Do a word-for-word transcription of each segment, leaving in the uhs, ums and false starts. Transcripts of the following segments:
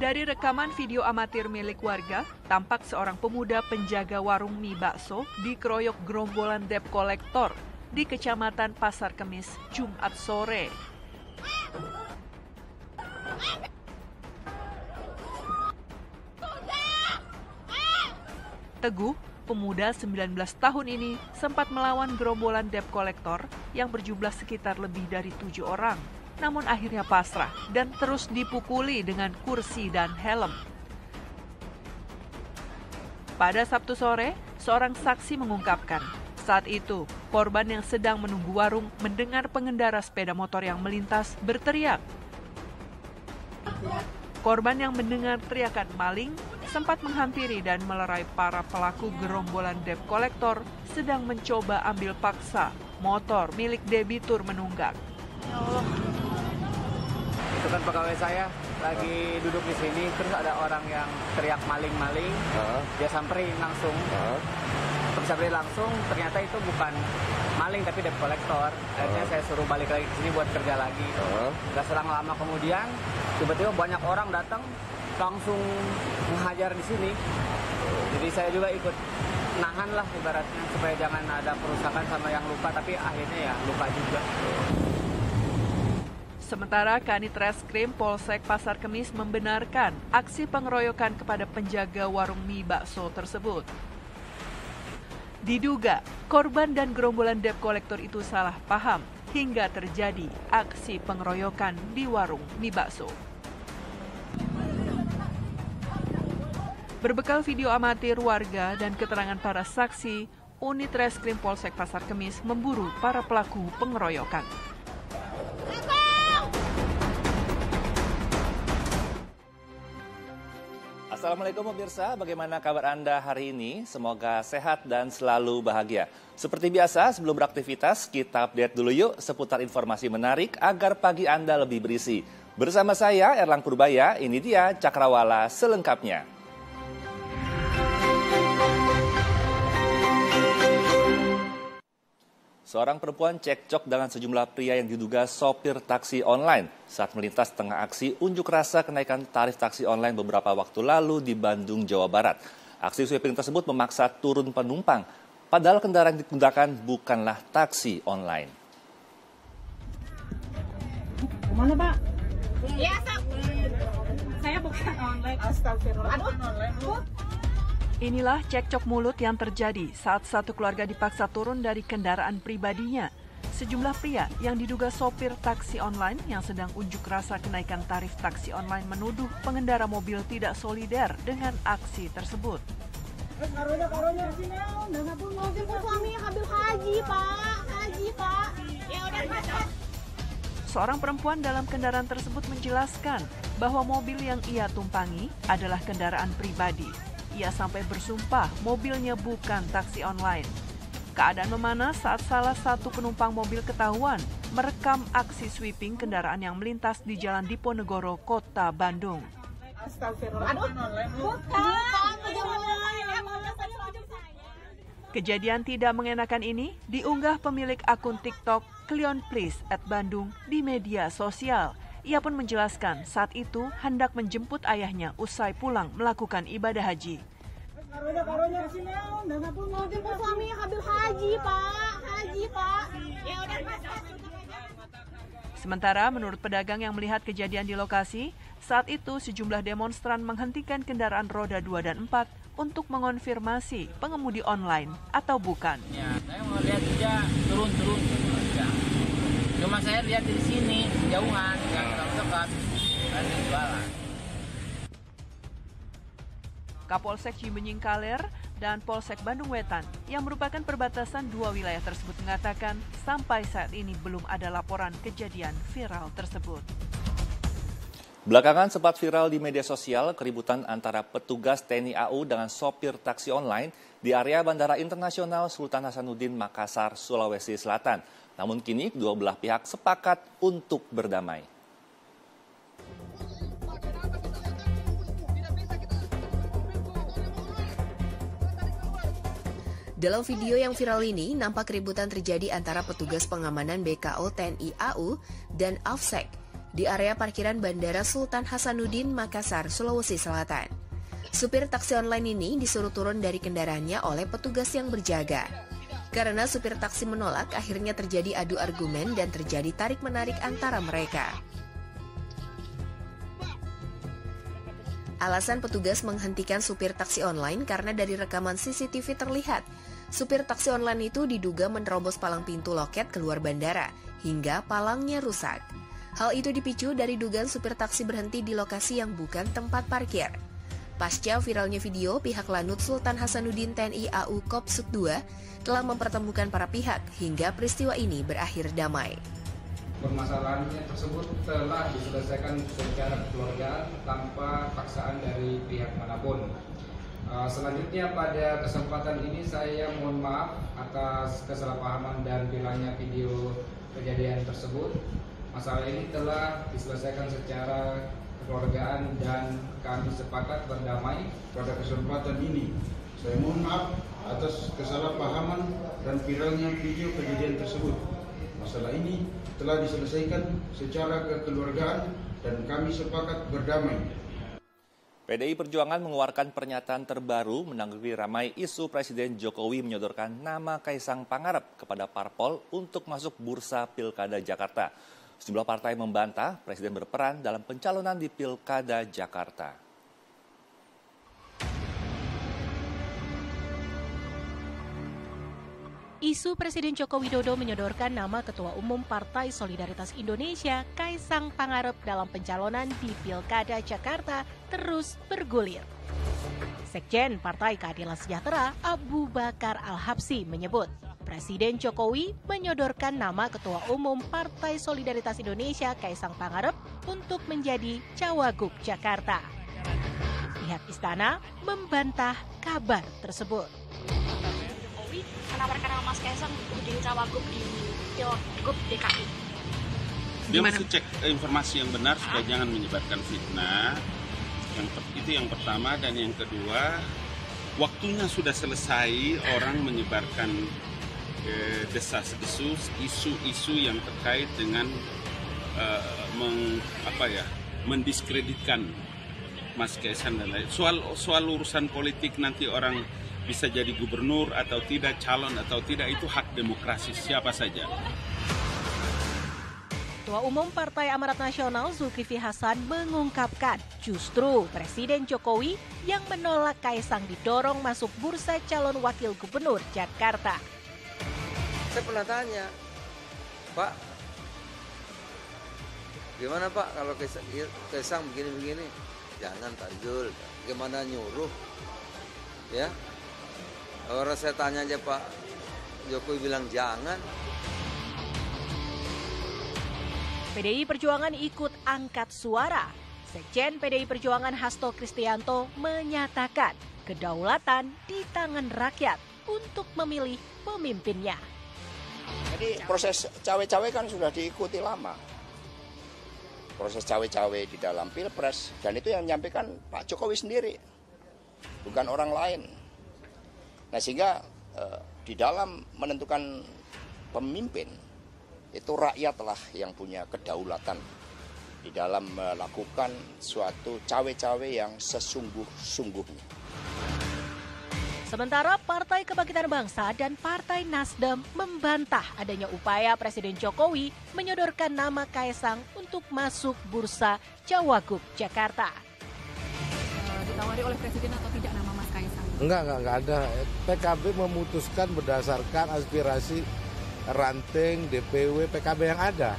Dari rekaman video amatir milik warga, tampak seorang pemuda penjaga warung mie bakso dikeroyok gerombolan debt collector di Kecamatan Pasar Kemis Jumat sore. Teguh, pemuda sembilan belas tahun ini sempat melawan gerombolan debt collector yang berjumlah sekitar lebih dari tujuh orang. Namun akhirnya pasrah dan terus dipukuli dengan kursi dan helm. Pada Sabtu sore, seorang saksi mengungkapkan, saat itu korban yang sedang menunggu warung mendengar pengendara sepeda motor yang melintas berteriak. Korban yang mendengar teriakan maling sempat menghampiri dan melerai para pelaku gerombolan debt collector sedang mencoba ambil paksa motor milik debitur menunggak. Ya Allah. Itu kan pegawai saya lagi duduk di sini, terus ada orang yang teriak maling-maling, uh. dia samperin langsung. Uh. Terus samperin langsung, ternyata itu bukan maling tapi debt collector. Akhirnya uh. saya suruh balik lagi ke sini buat kerja lagi. Uh. Gak selang lama kemudian, tiba-tiba banyak orang datang langsung menghajar di sini. Jadi saya juga ikut nahan lah ibaratnya, supaya jangan ada perusakan sama yang lupa, tapi akhirnya ya lupa juga. Sementara Kanit Reskrim Polsek Pasar Kemis membenarkan aksi pengeroyokan kepada penjaga warung mie bakso tersebut. Diduga, korban dan gerombolan debt collector itu salah paham hingga terjadi aksi pengeroyokan di warung mie bakso. Berbekal video amatir warga dan keterangan para saksi, Unit Reskrim Polsek Pasar Kemis memburu para pelaku pengeroyokan. Assalamualaikum pemirsa, bagaimana kabar Anda hari ini? Semoga sehat dan selalu bahagia. Seperti biasa, sebelum beraktivitas, kita update dulu yuk seputar informasi menarik agar pagi Anda lebih berisi. Bersama saya, Erlang Purbaya, ini dia Cakrawala selengkapnya. Seorang perempuan cekcok dengan sejumlah pria yang diduga sopir taksi online saat melintas tengah aksi unjuk rasa kenaikan tarif taksi online beberapa waktu lalu di Bandung, Jawa Barat. Aksi sopir tersebut memaksa turun penumpang, padahal kendaraan yang digunakan bukanlah taksi online. Kemana, Pak? Iya, saya bukan online. Astagfirullah. Inilah cekcok mulut yang terjadi saat satu keluarga dipaksa turun dari kendaraan pribadinya. Sejumlah pria yang diduga sopir taksi online yang sedang unjuk rasa kenaikan tarif taksi online menuduh pengendara mobil tidak solider dengan aksi tersebut. Seorang perempuan dalam kendaraan tersebut menjelaskan bahwa mobil yang ia tumpangi adalah kendaraan pribadi. Ia sampai bersumpah mobilnya bukan taksi online. Keadaan memanas saat salah satu penumpang mobil ketahuan merekam aksi sweeping kendaraan yang melintas di Jalan Diponegoro, Kota Bandung. Kejadian tidak mengenakan ini diunggah pemilik akun TikTok Cleon Please at Bandung di media sosial. Ia pun menjelaskan saat itu hendak menjemput ayahnya usai pulang melakukan ibadah haji. Sementara menurut pedagang yang melihat kejadian di lokasi, saat itu sejumlah demonstran menghentikan kendaraan roda dua dan empat untuk mengonfirmasi pengemudi online atau bukan. Ya, saya mau lihat dia turun-turun. Cuma saya lihat di sini jauhan yang dekat dan jualan. Kapolsek Cibenying Kaler dan Polsek Bandung Wetan yang merupakan perbatasan dua wilayah tersebut mengatakan sampai saat ini belum ada laporan kejadian viral tersebut. Belakangan sempat viral di media sosial keributan antara petugas T N I A U dengan sopir taksi online di area Bandara Internasional Sultan Hasanuddin Makassar, Sulawesi Selatan. Namun kini kedua belah pihak sepakat untuk berdamai. Dalam video yang viral ini, nampak keributan terjadi antara petugas pengamanan B K O T N I A U dan AFSEC di area parkiran Bandara Sultan Hasanuddin, Makassar, Sulawesi Selatan. Supir taksi online ini disuruh turun dari kendaraannya oleh petugas yang berjaga. Karena supir taksi menolak, akhirnya terjadi adu argumen dan terjadi tarik-menarik antara mereka. Alasan petugas menghentikan supir taksi online karena dari rekaman C C T V terlihat, supir taksi online itu diduga menerobos palang pintu loket keluar bandara, hingga palangnya rusak. Hal itu dipicu dari dugaan supir taksi berhenti di lokasi yang bukan tempat parkir. Pasca viralnya video, pihak Lanud Sultan Hasanuddin T N I A U Kopsud dua telah mempertemukan para pihak hingga peristiwa ini berakhir damai. Permasalahannya tersebut telah diselesaikan secara keluarga tanpa paksaan dari pihak manapun. Selanjutnya pada kesempatan ini saya mohon maaf atas kesalahpahaman dan viralnya video kejadian tersebut. Masalah ini telah diselesaikan secara kekeluargaan dan kami sepakat berdamai pada kesempatan ini. Saya mohon maaf atas kesalahpahaman dan viralnya video kejadian tersebut. Masalah ini telah diselesaikan secara kekeluargaan dan kami sepakat berdamai. P D I Perjuangan mengeluarkan pernyataan terbaru menanggapi ramai isu Presiden Jokowi menyodorkan nama Kaesang Pangarep kepada parpol untuk masuk bursa Pilkada Jakarta. Sejumlah partai membantah Presiden berperan dalam pencalonan di Pilkada Jakarta. Isu Presiden Joko Widodo menyodorkan nama Ketua Umum Partai Solidaritas Indonesia, Kaesang Pangarep, dalam pencalonan di Pilkada Jakarta terus bergulir. Sekjen Partai Keadilan Sejahtera, Abu Bakar Al-Habsi, menyebut Presiden Jokowi menyodorkan nama Ketua Umum Partai Solidaritas Indonesia, Kaesang Pangarep, untuk menjadi Cawagup Jakarta. Pihak Istana membantah kabar tersebut. Menawarkan nama Mas Kaesang di Cawagup di Pilgub D K I. Dia mesti cek informasi yang benar supaya jangan menyebarkan fitnah. Yang itu yang pertama, dan yang kedua, waktunya sudah selesai orang menyebarkan eh, desas-desus, isu-isu yang terkait dengan eh, meng, apa ya, mendiskreditkan Mas Kaesang dan lain. Soal soal urusan politik nanti orang bisa jadi gubernur atau tidak, calon atau tidak, itu hak demokrasi siapa saja. Ketua Umum Partai Amanat Nasional Zulkifli Hasan mengungkapkan justru Presiden Jokowi yang menolak Kaesang didorong masuk bursa calon wakil gubernur Jakarta. Saya pernah tanya, Pak, gimana Pak kalau Kaesang begini-begini? Jangan Pak Zul, gimana nyuruh? Ya. Orang saya tanya aja Pak Jokowi bilang jangan. P D I Perjuangan ikut angkat suara. Sekjen P D I Perjuangan Hasto Kristianto menyatakan kedaulatan di tangan rakyat untuk memilih pemimpinnya. Jadi proses cawe-cawe kan sudah diikuti lama. Proses cawe-cawe di dalam Pilpres, dan itu yang menyampaikan Pak Jokowi sendiri, bukan orang lain. Nah sehingga eh, di dalam menentukan pemimpin itu rakyatlah yang punya kedaulatan di dalam melakukan suatu cawe-cawe yang sesungguh-sungguhnya. Sementara Partai Kebangkitan Bangsa dan Partai Nasdem membantah adanya upaya Presiden Jokowi menyodorkan nama Kaesang untuk masuk bursa Cawagup Jakarta. Ditawari oleh Presiden atau tidak nama Mas Kaesang? Enggak, enggak, enggak ada. P K B memutuskan berdasarkan aspirasi ranting, D P W, P K B yang ada.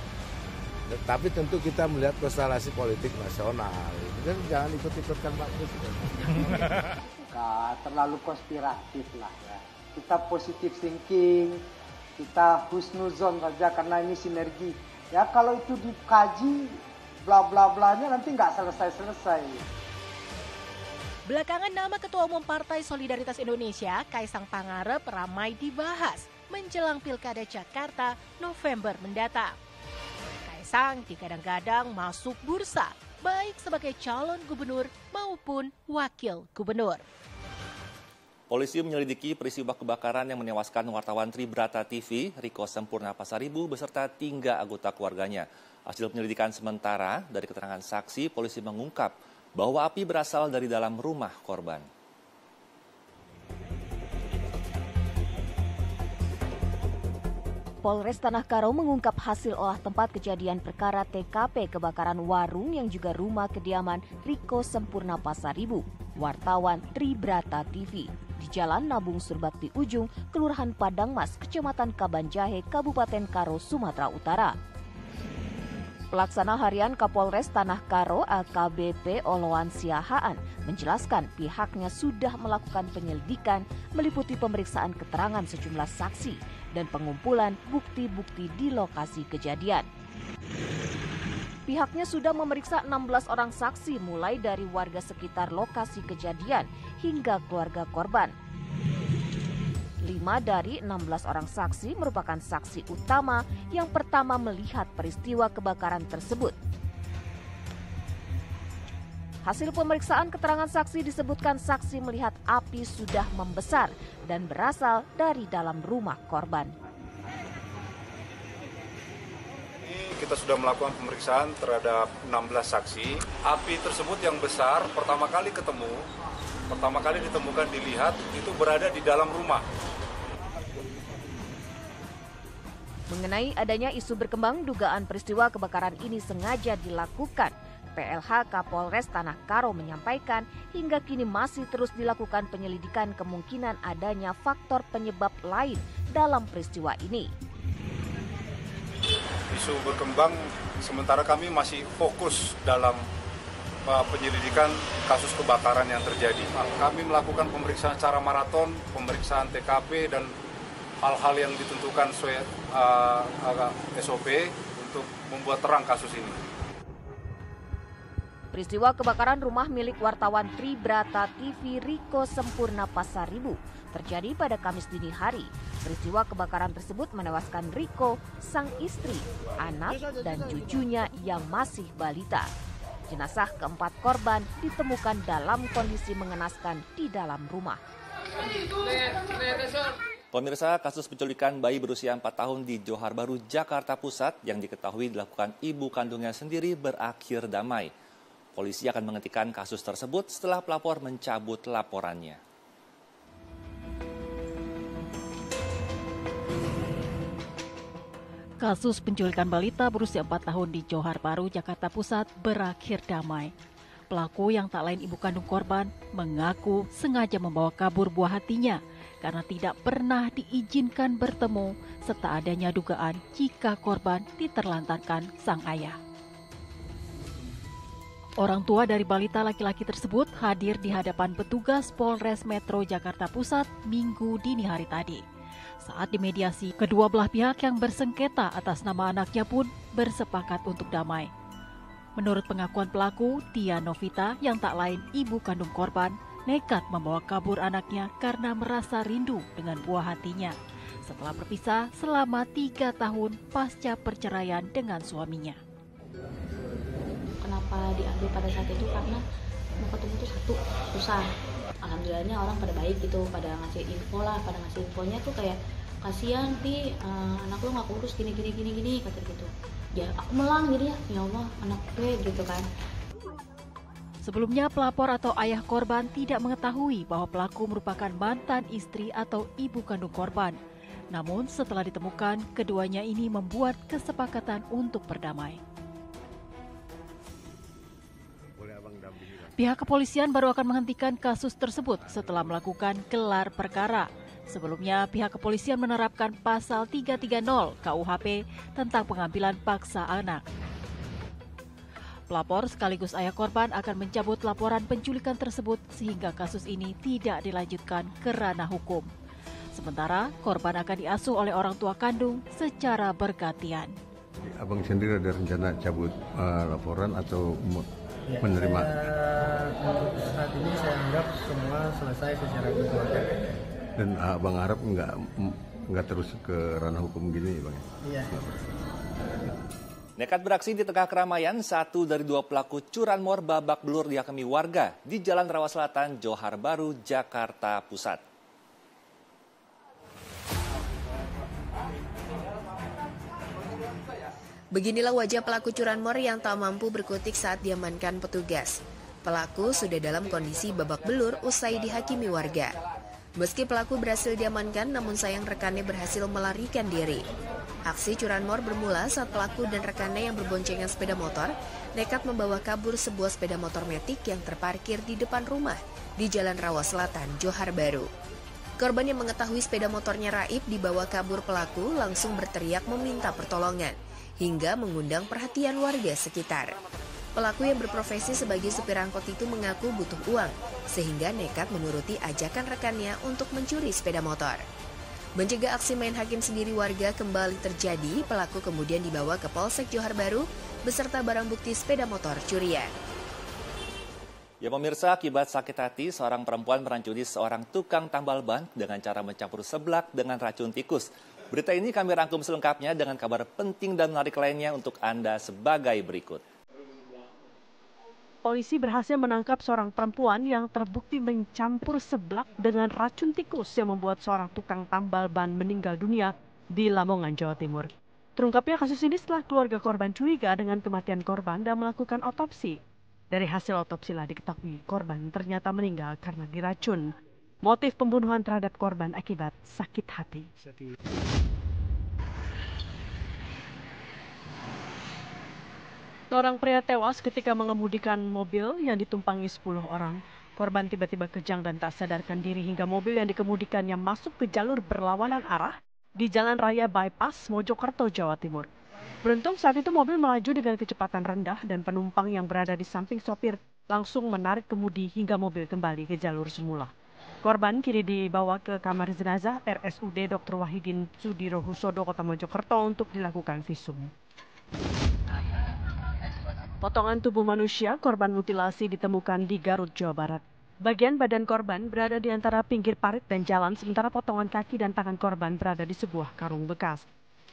Tapi tentu kita melihat konstelasi politik nasional. Dan jangan ikut-ikutkan Pak Presiden. Enggak, terlalu konspiratif lah ya. Kita positive thinking, kita husnuzon saja karena ini sinergi. Ya kalau itu dikaji, bla-bla-blanya nanti nggak selesai-selesai. Belakangan nama Ketua Umum Partai Solidaritas Indonesia, Kaesang Pangarep, ramai dibahas menjelang Pilkada Jakarta November mendatang. Kaesang digadang-gadang masuk bursa, baik sebagai calon gubernur maupun wakil gubernur. Polisi menyelidiki peristiwa kebakaran yang menewaskan wartawan Tribrata T V, Riko Sempurna Pasaribu, beserta tiga anggota keluarganya. Hasil penyelidikan sementara dari keterangan saksi, polisi mengungkap bahwa api berasal dari dalam rumah korban. Polres Tanah Karo mengungkap hasil olah tempat kejadian perkara T K P kebakaran warung yang juga rumah kediaman Riko Sempurna Pasaribu, wartawan Tribrata T V. Di Jalan Nabung Surbakti Ujung, Kelurahan Padang Mas, Kecamatan Kabanjahe, Kabupaten Karo, Sumatera Utara. Pelaksana harian Kapolres Tanah Karo A K B P Oloan Siahaan menjelaskan pihaknya sudah melakukan penyelidikan meliputi pemeriksaan keterangan sejumlah saksi dan pengumpulan bukti-bukti di lokasi kejadian. Pihaknya sudah memeriksa enam belas orang saksi mulai dari warga sekitar lokasi kejadian hingga keluarga korban. lima dari enam belas orang saksi merupakan saksi utama yang pertama melihat peristiwa kebakaran tersebut. Hasil pemeriksaan keterangan saksi disebutkan saksi melihat api sudah membesar dan berasal dari dalam rumah korban. Kita sudah melakukan pemeriksaan terhadap enam belas saksi. Api tersebut yang besar pertama kali ketemu, pertama kali ditemukan dilihat itu berada di dalam rumah. Mengenai adanya isu berkembang dugaan peristiwa kebakaran ini sengaja dilakukan, P L H Kapolres Tanah Karo menyampaikan hingga kini masih terus dilakukan penyelidikan kemungkinan adanya faktor penyebab lain dalam peristiwa ini. Isu berkembang sementara kami masih fokus dalam penyelidikan kasus kebakaran yang terjadi. Kami melakukan pemeriksaan secara maraton, pemeriksaan T K P dan hal-hal yang ditentukan sesuai uh, S O P untuk membuat terang kasus ini. Peristiwa kebakaran rumah milik wartawan Tribrata T V Riko Sempurna Pasaribu terjadi pada Kamis dini hari. Peristiwa kebakaran tersebut menewaskan Riko, sang istri, anak, dan cucunya yang masih balita. Jenazah keempat korban ditemukan dalam kondisi mengenaskan di dalam rumah. Pemirsa, kasus penculikan bayi berusia empat tahun di Johar Baru, Jakarta Pusat yang diketahui dilakukan ibu kandungnya sendiri berakhir damai. Polisi akan menghentikan kasus tersebut setelah pelapor mencabut laporannya. Kasus penculikan balita berusia empat tahun di Johar Baru, Jakarta Pusat berakhir damai. Pelaku yang tak lain ibu kandung korban mengaku sengaja membawa kabur buah hatinya karena tidak pernah diizinkan bertemu serta adanya dugaan jika korban diterlantarkan sang ayah. Orang tua dari balita laki-laki tersebut hadir di hadapan petugas Polres Metro Jakarta Pusat Minggu dini hari tadi. Saat dimediasi, kedua belah pihak yang bersengketa atas nama anaknya pun bersepakat untuk damai. Menurut pengakuan pelaku, Tia Novita yang tak lain ibu kandung korban, nekat membawa kabur anaknya karena merasa rindu dengan buah hatinya setelah berpisah selama tiga tahun pasca perceraian dengan suaminya. Kenapa diambil pada saat itu? Karena mau ketemu itu satu, susah. Alhamdulillahnya orang pada baik gitu, pada ngasih info lah, pada ngasih infonya tuh kayak kasihan Pi, uh, anak lu gak kurus gini gini gini gini kata gitu. Ya aku melang jadi ya, ya Allah anak gue gitu kan. Sebelumnya pelapor atau ayah korban tidak mengetahui bahwa pelaku merupakan mantan istri atau ibu kandung korban. Namun setelah ditemukan, keduanya ini membuat kesepakatan untuk berdamai. Pihak kepolisian baru akan menghentikan kasus tersebut setelah melakukan gelar perkara. Sebelumnya, pihak kepolisian menerapkan pasal tiga tiga nol K U H P tentang pengambilan paksa anak. Pelapor sekaligus ayah korban akan mencabut laporan penculikan tersebut sehingga kasus ini tidak dilanjutkan ke ranah hukum. Sementara, korban akan diasuh oleh orang tua kandung secara bergantian. Abang sendiri ada rencana cabut uh, laporan atau menerima? Ya, saya, untuk saat ini saya anggap semua selesai secara kekeluargaan. Dan abang harap nggak nggak terus ke ranah hukum gini, bang? Iya. Nekat beraksi di tengah keramaian, satu dari dua pelaku curanmor babak belur dihakimi warga di Jalan Rawa Selatan, Johar Baru, Jakarta Pusat. Beginilah wajah pelaku curanmor yang tak mampu berkutik saat diamankan petugas. Pelaku sudah dalam kondisi babak belur usai dihakimi warga. Meski pelaku berhasil diamankan, namun sayang rekannya berhasil melarikan diri. Aksi curanmor bermula saat pelaku dan rekannya yang berboncengan sepeda motor nekat membawa kabur sebuah sepeda motor metik yang terparkir di depan rumah di Jalan Rawa Selatan, Johar Baru. Korban yang mengetahui sepeda motornya raib dibawa kabur pelaku langsung berteriak meminta pertolongan, hingga mengundang perhatian warga sekitar. Pelaku yang berprofesi sebagai supir angkot itu mengaku butuh uang, sehingga nekat menuruti ajakan rekannya untuk mencuri sepeda motor. Mencegah aksi main hakim sendiri warga kembali terjadi, pelaku kemudian dibawa ke Polsek Johar Baru beserta barang bukti sepeda motor curian. Ya pemirsa, akibat sakit hati, seorang perempuan merancuni seorang tukang tambal ban dengan cara mencampur seblak dengan racun tikus. Berita ini kami rangkum selengkapnya dengan kabar penting dan menarik lainnya untuk Anda sebagai berikut. Polisi berhasil menangkap seorang perempuan yang terbukti mencampur seblak dengan racun tikus yang membuat seorang tukang tambal ban meninggal dunia di Lamongan, Jawa Timur. Terungkapnya kasus ini setelah keluarga korban curiga dengan kematian korban dan melakukan otopsi. Dari hasil otopsi lah diketahui korban ternyata meninggal karena diracun. Motif pembunuhan terhadap korban akibat sakit hati. Seorang pria tewas ketika mengemudikan mobil yang ditumpangi sepuluh orang. Korban tiba-tiba kejang dan tak sadarkan diri hingga mobil yang dikemudikannya masuk ke jalur berlawanan arah di Jalan Raya Bypass, Mojokerto, Jawa Timur. Beruntung saat itu mobil melaju dengan kecepatan rendah dan penumpang yang berada di samping sopir langsung menarik kemudi hingga mobil kembali ke jalur semula. Korban kini dibawa ke kamar jenazah R S U D Doktor Wahidin Sudirohusodo, Kota Mojokerto untuk dilakukan visum. Potongan tubuh manusia korban mutilasi ditemukan di Garut, Jawa Barat. Bagian badan korban berada di antara pinggir parit dan jalan, sementara potongan kaki dan tangan korban berada di sebuah karung bekas.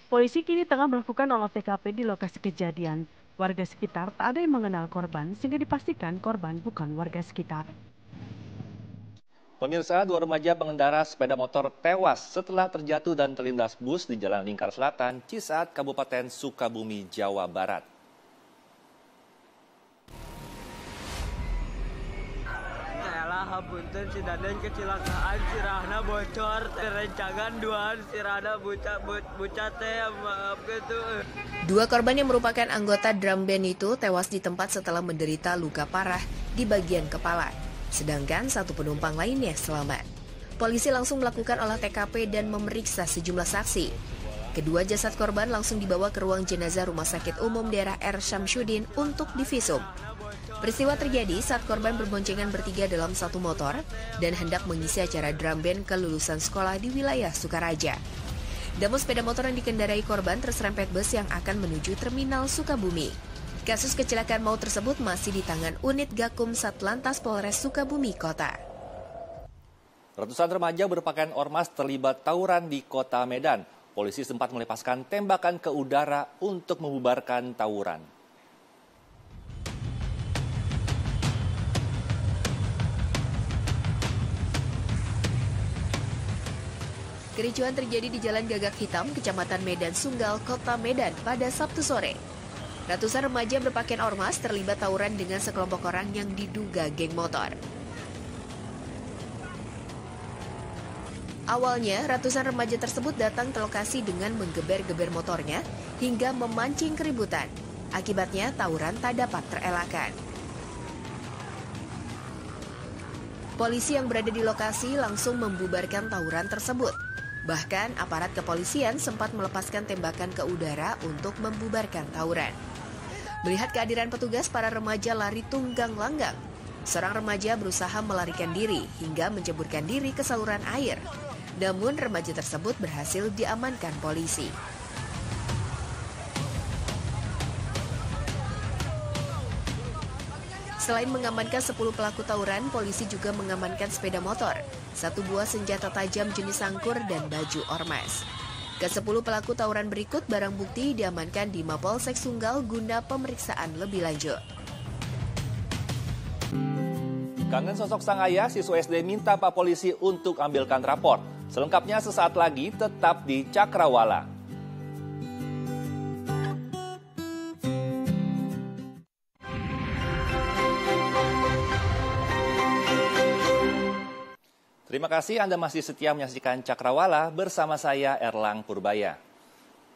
Polisi kini tengah melakukan olah T K P di lokasi kejadian. Warga sekitar tak ada yang mengenal korban, sehingga dipastikan korban bukan warga sekitar. Pemirsa, dua remaja pengendara sepeda motor tewas setelah terjatuh dan terlindas bus di Jalan Lingkar Selatan, Cisaat, Kabupaten Sukabumi, Jawa Barat. Elah, hapunten si Daden kecelakaan, si Rahna bocor, rencangan duaan si Rahna bucat bucat teh gitu. Dua korban yang merupakan anggota drum band itu tewas di tempat setelah menderita luka parah di bagian kepala. Sedangkan satu penumpang lainnya selamat. Polisi langsung melakukan olah T K P dan memeriksa sejumlah saksi. Kedua jasad korban langsung dibawa ke ruang jenazah Rumah Sakit Umum Daerah R. Syamsuddin untuk divisum. Peristiwa terjadi saat korban berboncengan bertiga dalam satu motor dan hendak mengisi acara drum band kelulusan sekolah di wilayah Sukaraja. Damo sepeda motor yang dikendarai korban terserempet bus yang akan menuju terminal Sukabumi. Kasus kecelakaan maut tersebut masih di tangan unit Gakum Satlantas Polres Sukabumi Kota. Ratusan remaja berpakaian ormas terlibat tawuran di Kota Medan. Polisi sempat melepaskan tembakan ke udara untuk membubarkan tawuran. Kericuhan terjadi di Jalan Gagak Hitam, Kecamatan Medan Sunggal, Kota Medan pada Sabtu sore. Ratusan remaja berpakaian ormas terlibat tawuran dengan sekelompok orang yang diduga geng motor. Awalnya, ratusan remaja tersebut datang ke lokasi dengan menggeber-geber motornya hingga memancing keributan. Akibatnya, tawuran tak dapat terelakkan. Polisi yang berada di lokasi langsung membubarkan tawuran tersebut. Bahkan, aparat kepolisian sempat melepaskan tembakan ke udara untuk membubarkan tawuran. Melihat kehadiran petugas, para remaja lari tunggang-langgang. Seorang remaja berusaha melarikan diri hingga menceburkan diri ke saluran air. Namun remaja tersebut berhasil diamankan polisi. Selain mengamankan sepuluh pelaku tawuran, polisi juga mengamankan sepeda motor, satu buah senjata tajam jenis sangkur dan baju ormas. Kesepuluh pelaku tawuran berikut barang bukti diamankan di Mapolsek Sunggal guna pemeriksaan lebih lanjut. Kangen sosok sang ayah, siswa S D minta Pak Polisi untuk ambilkan rapor. Selengkapnya sesaat lagi tetap di Cakrawala. Terima kasih Anda masih setia menyaksikan Cakrawala bersama saya Erlang Purbaya.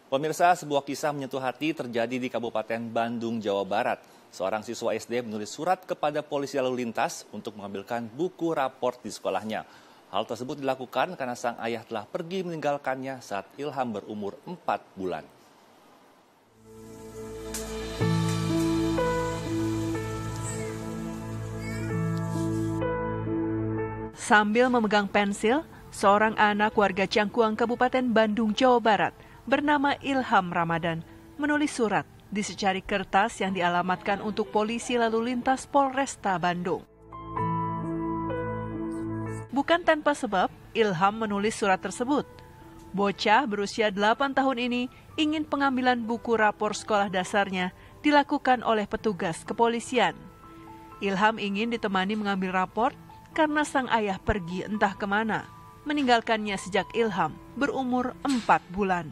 Pemirsa, sebuah kisah menyentuh hati terjadi di Kabupaten Bandung, Jawa Barat. Seorang siswa S D menulis surat kepada polisi lalu lintas untuk mengambilkan buku raport di sekolahnya. Hal tersebut dilakukan karena sang ayah telah pergi meninggalkannya saat Ilham berumur empat bulan. Sambil memegang pensil, seorang anak warga Cangkuang Kabupaten Bandung, Jawa Barat bernama Ilham Ramadan menulis surat di secari kertas yang dialamatkan untuk polisi lalu lintas Polresta Bandung. Bukan tanpa sebab, Ilham menulis surat tersebut. Bocah berusia delapan tahun ini ingin pengambilan buku rapor sekolah dasarnya dilakukan oleh petugas kepolisian. Ilham ingin ditemani mengambil rapor karena sang ayah pergi entah kemana, meninggalkannya sejak Ilham berumur empat bulan.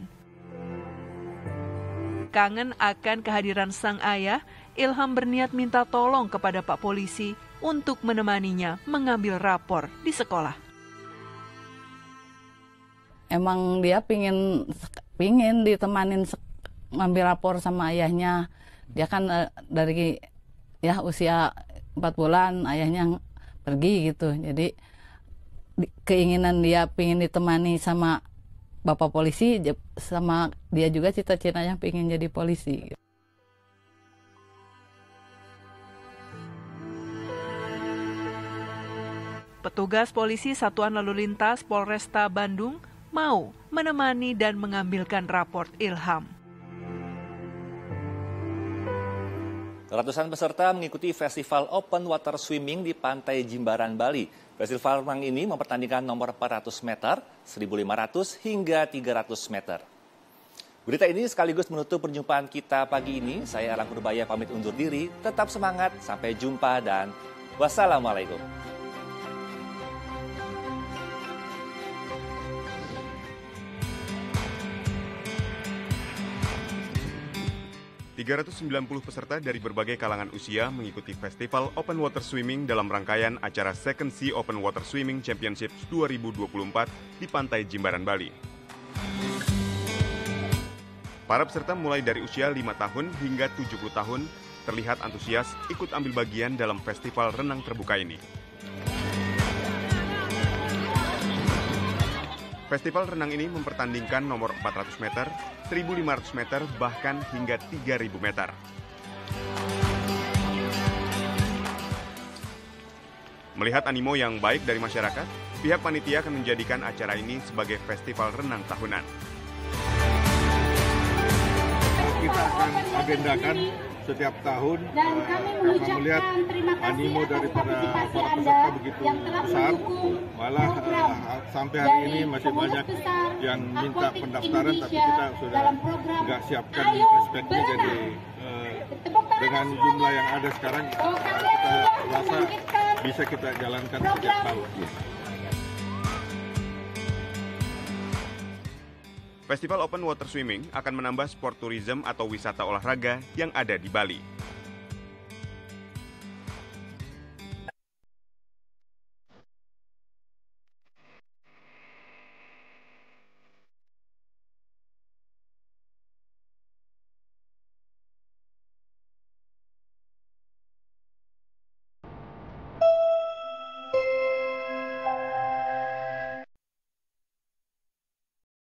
Kangen akan kehadiran sang ayah, Ilham berniat minta tolong kepada Pak Polisi untuk menemaninya mengambil rapor di sekolah. Emang dia pingin, pingin ditemanin ngambil rapor sama ayahnya. Dia kan dari ya usia empat bulan ayahnya pergi gitu. Jadi keinginan dia pingin ditemani sama Bapak Polisi, sama dia juga cita-citanya pengen jadi polisi. Petugas polisi Satuan Lalu Lintas Polresta Bandung mau menemani dan mengambilkan raport Ilham. Ratusan peserta mengikuti festival open water swimming di pantai Jimbaran, Bali. Festival renang ini mempertandingkan nomor empat ratus meter, seribu lima ratus hingga tiga ratus meter. Berita ini sekaligus menutup perjumpaan kita pagi ini. Saya Erlang Purbaya pamit undur diri. Tetap semangat, sampai jumpa dan wassalamualaikum. tiga ratus sembilan puluh peserta dari berbagai kalangan usia mengikuti festival Open Water Swimming dalam rangkaian acara Second Sea Open Water Swimming Championships dua ribu dua puluh empat di Pantai Jimbaran, Bali. Para peserta mulai dari usia lima tahun hingga tujuh puluh tahun terlihat antusias ikut ambil bagian dalam festival renang terbuka ini. Festival renang ini mempertandingkan nomor empat ratus meter, seribu lima ratus meter, bahkan hingga tiga ribu meter. Melihat animo yang baik dari masyarakat, pihak panitia akan menjadikan acara ini sebagai festival renang tahunan. Kita akan agendakan setiap tahun, dan kami mengucapkan melihat terima kasih animo daripada para peserta begitu besar, malah sampai hari ini masih banyak yang minta pendaftaran, tapi kita sudah nggak siapkan aspeknya. Jadi eh, dengan jumlah yang ada sekarang, kita rasa bisa kita jalankan setiap tahun. Festival Open Water Swimming akan menambah sport tourism atau wisata olahraga yang ada di Bali.